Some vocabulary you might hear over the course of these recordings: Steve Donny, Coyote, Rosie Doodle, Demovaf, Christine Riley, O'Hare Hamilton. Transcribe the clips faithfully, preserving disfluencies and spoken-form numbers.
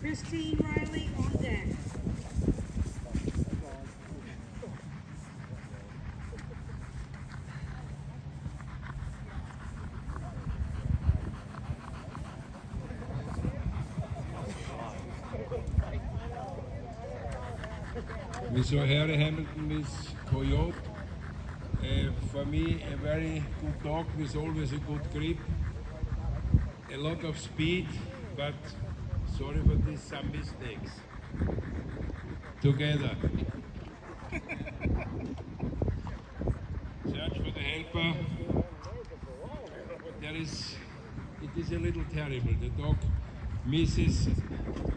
Christine Riley on deck. Miss O'Hare Hamilton, Miss Coyote, uh, for me a very good dog with always a good grip, a lot of speed, but sorry for this, some mistakes. Together. Search for the helper. There is, it is a little terrible. The dog misses,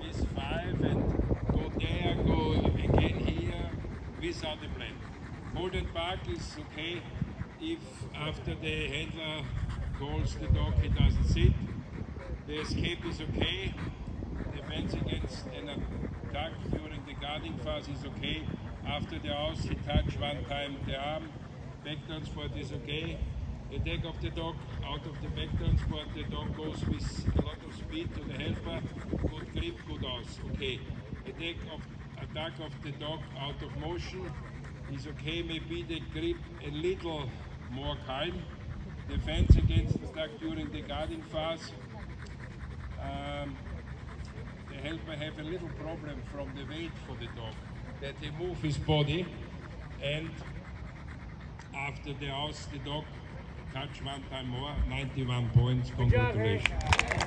miss five and go there, go again here, without the plan. Folded bark is okay if after the handler calls the dog, he doesn't sit. The escape is okay. Defense against an attack during the guarding phase is okay. After the house, he touched one time the arm. Back transport is okay. The take of the dog out of the back transport, the dog goes with a lot of speed to the helper. Good grip, good house, okay. The take of attack of the dog out of motion is okay. Maybe the grip a little more calm. Defense against the attack during the guarding phase. Um, the helper have a little problem from the weight for the dog, that he move his body, and after the house the dog touch one time more, ninety-one points, congratulations.